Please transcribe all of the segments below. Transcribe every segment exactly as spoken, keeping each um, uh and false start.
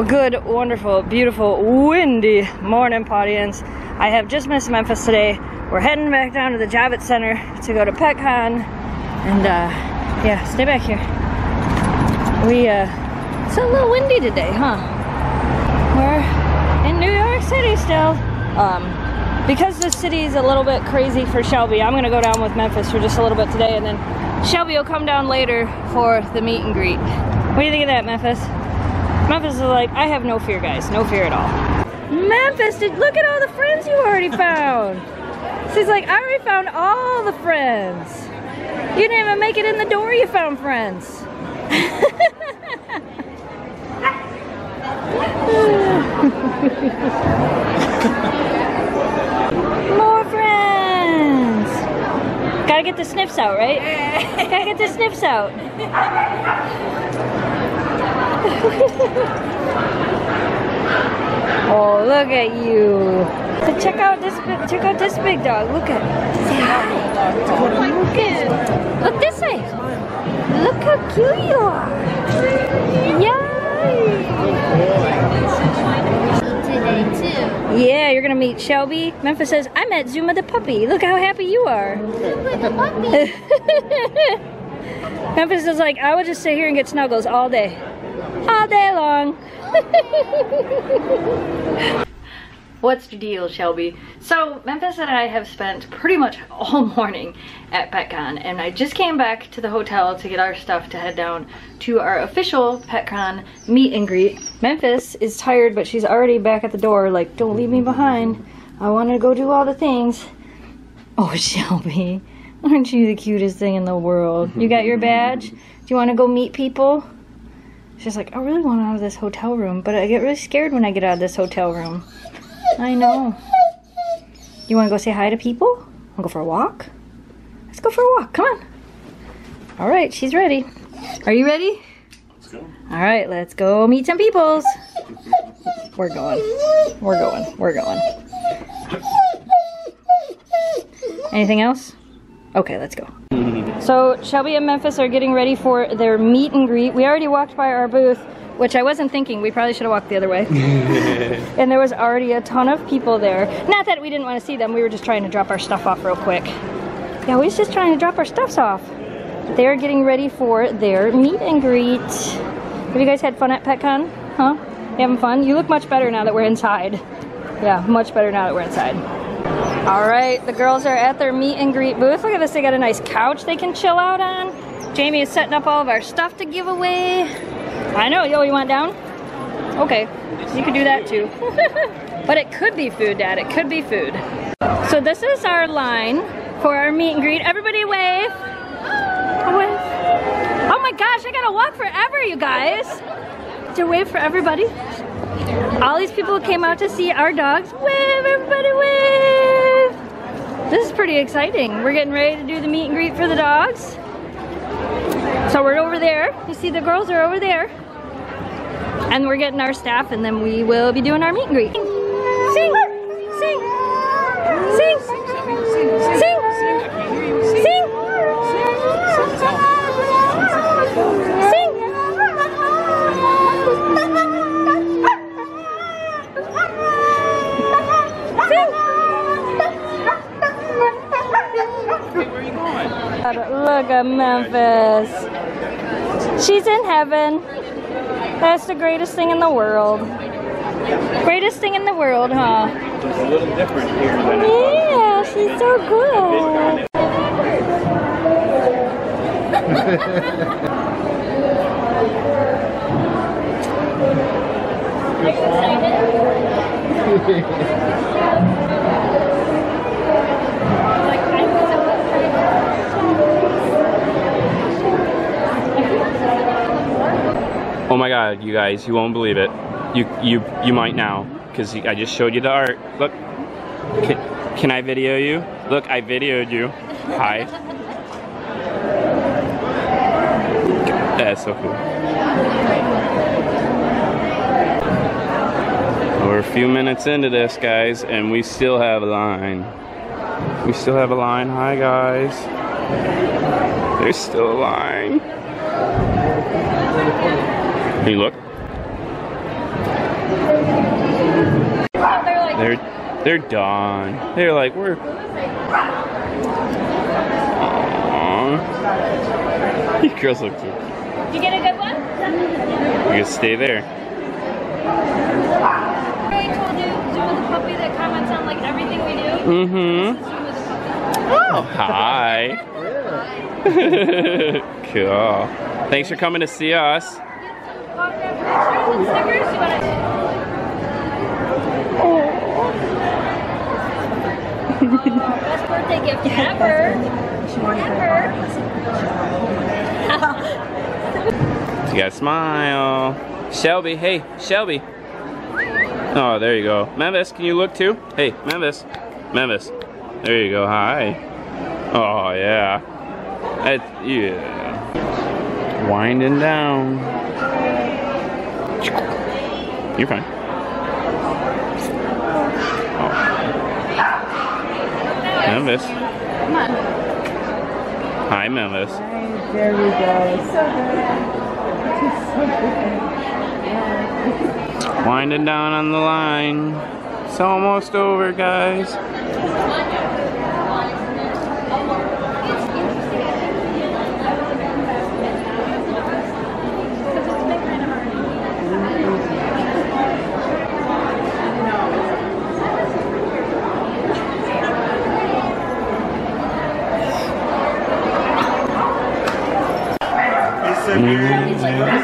Well, good, wonderful, beautiful, windy morning, Pawdience. I have just missed Memphis today. We're heading back down to the Javits Center to go to Petcon. And, uh, yeah, stay back here. We, uh, it's a little windy today, huh? We're in New York City still. Um, because the city's a little bit crazy for Shelby, I'm gonna go down with Memphis for just a little bit today, and then Shelby will come down later for the meet and greet. What do you think of that, Memphis? Memphis is like, I have no fear, guys. No fear at all. Memphis, did, look at all the friends you already found. She's like, I already found all the friends. You didn't even make it in the door, you found friends. More friends. Gotta get the sniffs out, right? Gotta get the sniffs out. Oh, look at you. So check out this check out this big dog. Look at it. Say hi. Look at it. Look this way. Look how cute you are. Yay. Yeah, you're gonna meet Shelby. Memphis says, I met Zuma the puppy. Look how happy you are. Zuma the puppy. Memphis is like, I would just sit here and get snuggles all day. All day long. What's the deal, Shelby? So Memphis and I have spent pretty much all morning at Petcon, and I just came back to the hotel to get our stuff to head down to our official Petcon meet and greet. Memphis is tired, but she's already back at the door like, don't leave me behind. I want to go do all the things. Oh, Shelby, aren't you the cutest thing in the world? You got your badge? Do you want to go meet people? She's like, I really want out of this hotel room, but I get really scared when I get out of this hotel room. I know. You want to go say hi to people? Want to go for a walk? Let's go for a walk. Come on. All right, she's ready. Are you ready? Let's go. All right, let's go meet some peoples. We're going. We're going. We're going. Anything else? Okay, let's go. So Shelby and Memphis are getting ready for their meet and greet. We already walked by our booth, which I wasn't thinking. We probably should have walked the other way. And there was already a ton of people there. Not that we didn't want to see them. We were just trying to drop our stuff off real quick. Yeah, we were just trying to drop our stuffs off. They're getting ready for their meet and greet. Have you guys had fun at Petcon? Huh? You having fun? You look much better now that we're inside. Yeah, much better now that we're inside. All right, the girls are at their meet and greet booth. Look at this, they got a nice couch they can chill out on. Jamie is setting up all of our stuff to give away. I know, yo, you want down? Okay, you could do that too. But it could be food, Dad, it could be food. So this is our line for our meet and greet. Everybody wave. Oh my gosh, I gotta walk forever, you guys. Did you wave for everybody? All these people came out to see our dogs. Wave, everybody wave. This is pretty exciting. We're getting ready to do the meet and greet for the dogs. So we're over there. You see the girls are over there. And we're getting our staff, and then we will be doing our meet and greet. Sing! Sing! Sing! Sing! Sing! Sing! Sing! Look at Memphis. She's in heaven. That's the greatest thing in the world. Greatest thing in the world, huh? It's a little different here than it was. Yeah, she's so good. Are you excited? Oh my God, you guys, you won't believe it. You you you might now, because I just showed you the art. Look, can, can I video you? Look, I videoed you. Hi. That's so cool. We're a few minutes into this, guys, and we still have a line. We still have a line. Hi, guys. There's still a line. Can you look? They're they're done. They're like, we're. Aww. These girls look cute. Did you get a good one? You can stay there. I told you, Zoom the puppy that comments on like everything we do. Mm-hmm. Oh, hi. Cool. Thanks for coming to see us. Best birthday gift ever. Ever. You gotta smile. Shelby, hey, Shelby. Oh, there you go. Memphis, can you look too? Hey, Memphis. Memphis. There you go. Hi. Oh, yeah. That's, yeah. Winding down. You're fine. Oh. Memphis. Come on. Hi, Memphis. There we go. So good. Winding down on the line. It's almost over, guys. He's like, this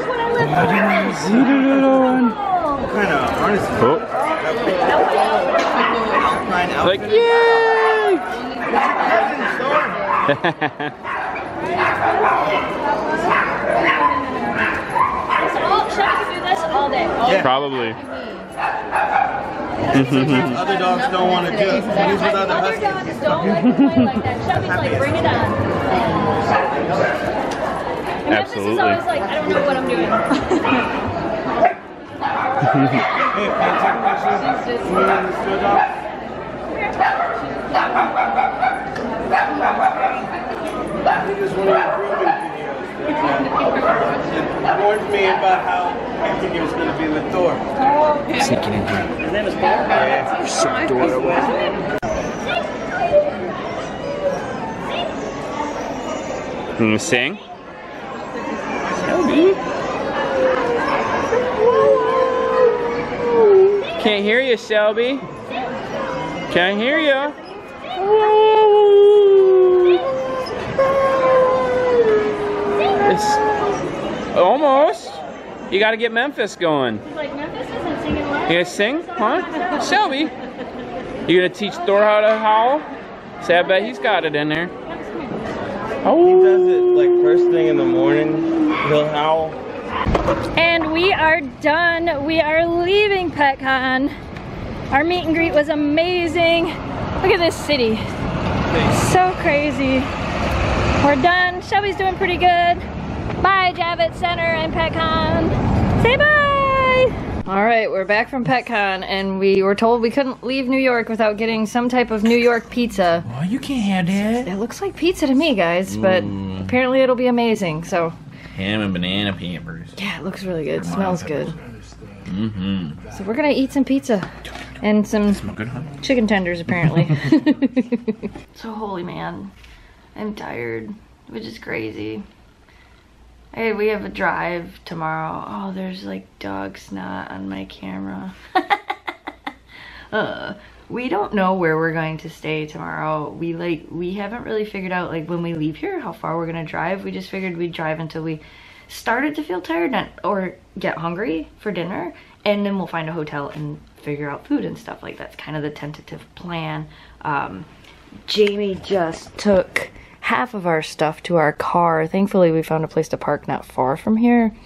is what I live for. Kind of artist. Oh. It's like, yay! Probably. Other dogs don't want to do it. Other dogs don't like to play like that. Shelby's like, bring it on. Absolutely. This is always like, I don't know what I'm doing. Sneaking in here. His name is Paul. You're so adorable. You want to sing? Shelby. Can't hear you, Shelby. Can't hear you. It's almost. You gotta get Memphis going. He's like, Memphis isn't singing well. You guys sing? Huh? Shelby. You gonna teach Thor how to howl? See, I bet he's got it in there. Oh. He does it like first thing in the morning. He'll howl. And we are done. We are leaving Petcon. Our meet and greet was amazing. Look at this city. Thanks. So crazy. We're done. Shelby's doing pretty good. Bye, Javits Center and Petcon. Say bye. All right, we're back from Petcon, and we were told we couldn't leave New York without getting some type of New York pizza. Well, you can't have that. It looks like pizza to me, guys, but Ooh. Apparently it'll be amazing. So. Ham and banana peppers. Yeah, it looks really good. It smells good. Mm-hmm. So we're gonna eat some pizza and some chicken tenders apparently. So holy man, I'm tired, which is crazy. Hey, we have a drive tomorrow. Oh, there's like dog snot on my camera. uh, we don't know where we're going to stay tomorrow. We like we haven't really figured out like when we leave here how far we're gonna drive. We just figured we'd drive until we started to feel tired and, or get hungry for dinner, and then we'll find a hotel and figure out food and stuff like that. That's kind of the tentative plan. um Jamie just took half of our stuff to our car. Thankfully we found a place to park not far from here.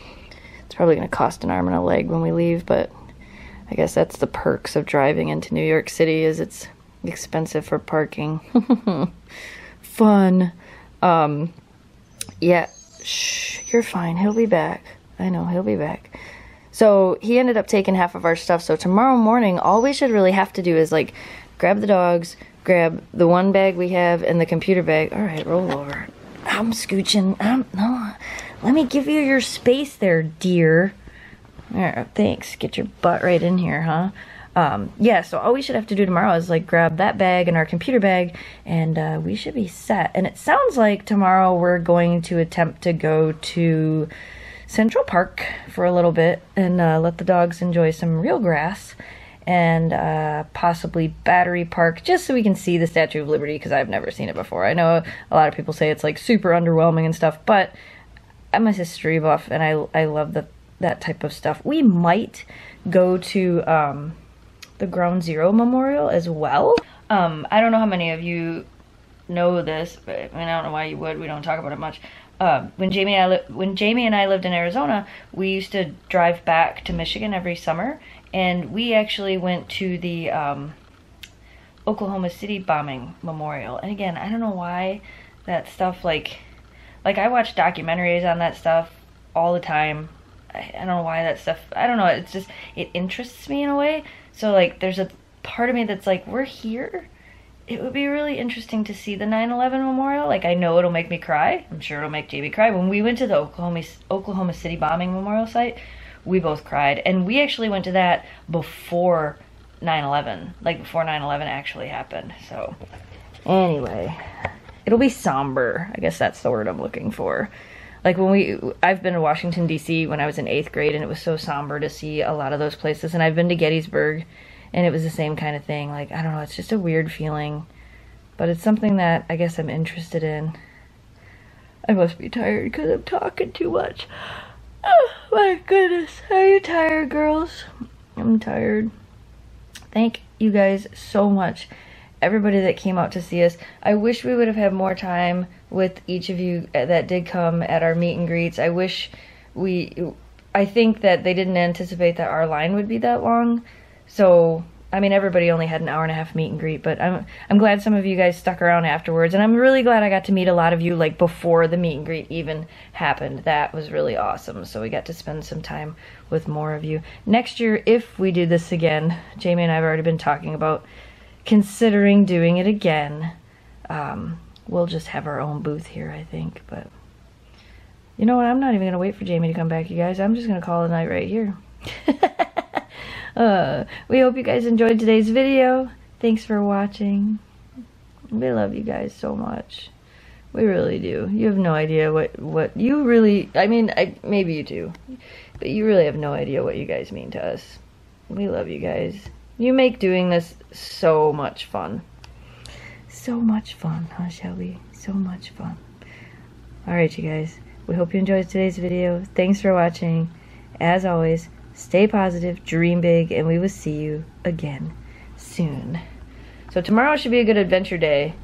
It's probably gonna cost an arm and a leg when we leave, but I guess that's the perks of driving into New York City, is it's expensive for parking. Fun. Um, yeah, shh, you're fine. He'll be back. I know, he'll be back. So he ended up taking half of our stuff. So tomorrow morning, all we should really have to do is like grab the dogs, grab the one bag we have and the computer bag. All right, roll over. I'm scooching. I'm, no, let me give you your space there, dear. There, thanks. Get your butt right in here, huh? um, yeah, so all we should have to do tomorrow is like grab that bag and our computer bag, and uh, we should be set. And it sounds like tomorrow we're going to attempt to go to Central Park for a little bit and uh, let the dogs enjoy some real grass, and uh, possibly Battery Park, just so we can see the Statue of Liberty, because I've never seen it before. I know a lot of people say it's like super underwhelming and stuff, but I'm a history buff, and I, I love the, that type of stuff. We might go to um, the Ground Zero memorial as well. Um, I don't know how many of you know this, but I mean, I don't know why you would. We don't talk about it much. Uh, when Jamie and I li- when Jamie and I lived in Arizona, we used to drive back to Michigan every summer, and we actually went to the um, Oklahoma City bombing memorial. And again, I don't know why that stuff, like... Like, I watch documentaries on that stuff all the time. I, I don't know why that stuff... I don't know. It's just... It interests me in a way. So, like, there's a part of me that's like, we're here? It would be really interesting to see the nine eleven memorial. Like, I know it'll make me cry. I'm sure it'll make J B cry. When we went to the Oklahoma, Oklahoma City bombing memorial site, we both cried. And we actually went to that before nine eleven. Like, before nine eleven actually happened. So, anyway... It'll be somber. I guess that's the word I'm looking for. Like when we, I've been to Washington D C when I was in eighth grade, and it was so somber to see a lot of those places. And I've been to Gettysburg, and it was the same kind of thing. Like, I don't know, it's just a weird feeling, but it's something that I guess I'm interested in. I must be tired because I'm talking too much. Oh my goodness. Are you tired, girls? I'm tired. Thank you guys so much. Everybody that came out to see us. I wish we would have had more time with each of you that did come at our meet and greets. I wish we, I think that they didn't anticipate that our line would be that long. So, I mean, everybody only had an hour and a half meet and greet, but I'm, I'm glad some of you guys stuck around afterwards. And I'm really glad I got to meet a lot of you like before the meet and greet even happened. That was really awesome. So we got to spend some time with more of you. Next year, if we do this again, Jamie and I have already been talking about considering doing it again. Um, we'll just have our own booth here, I think. But you know what? I'm not even gonna wait for Jamie to come back, you guys. I'm just gonna call it a night right here. uh, we hope you guys enjoyed today's video. Thanks for watching. We love you guys so much. We really do. You have no idea what what you really. I mean, I maybe you do, but you really have no idea what you guys mean to us. We love you guys. You make doing this so much fun. So much fun, huh, Shelby? So much fun. Alright, you guys. We hope you enjoyed today's video. Thanks for watching. As always, stay positive, dream big, and we will see you again soon. So tomorrow should be a good adventure day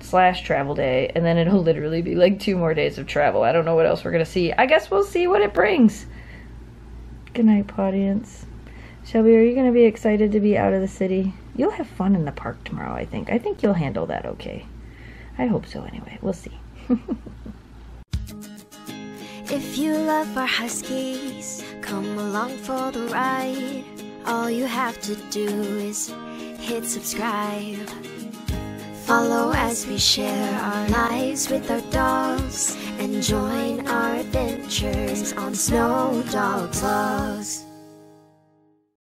slash travel day, and then it'll literally be like two more days of travel. I don't know what else we're going to see. I guess we'll see what it brings. Good night, Pawdience. Shelby, are you going to be excited to be out of the city? You'll have fun in the park tomorrow, I think. I think you'll handle that okay. I hope so anyway. We'll see. If you love our huskies, come along for the ride. All you have to do is hit subscribe. Follow as we share our lives with our dogs, and join our adventures on Snow Dogs Vlogs.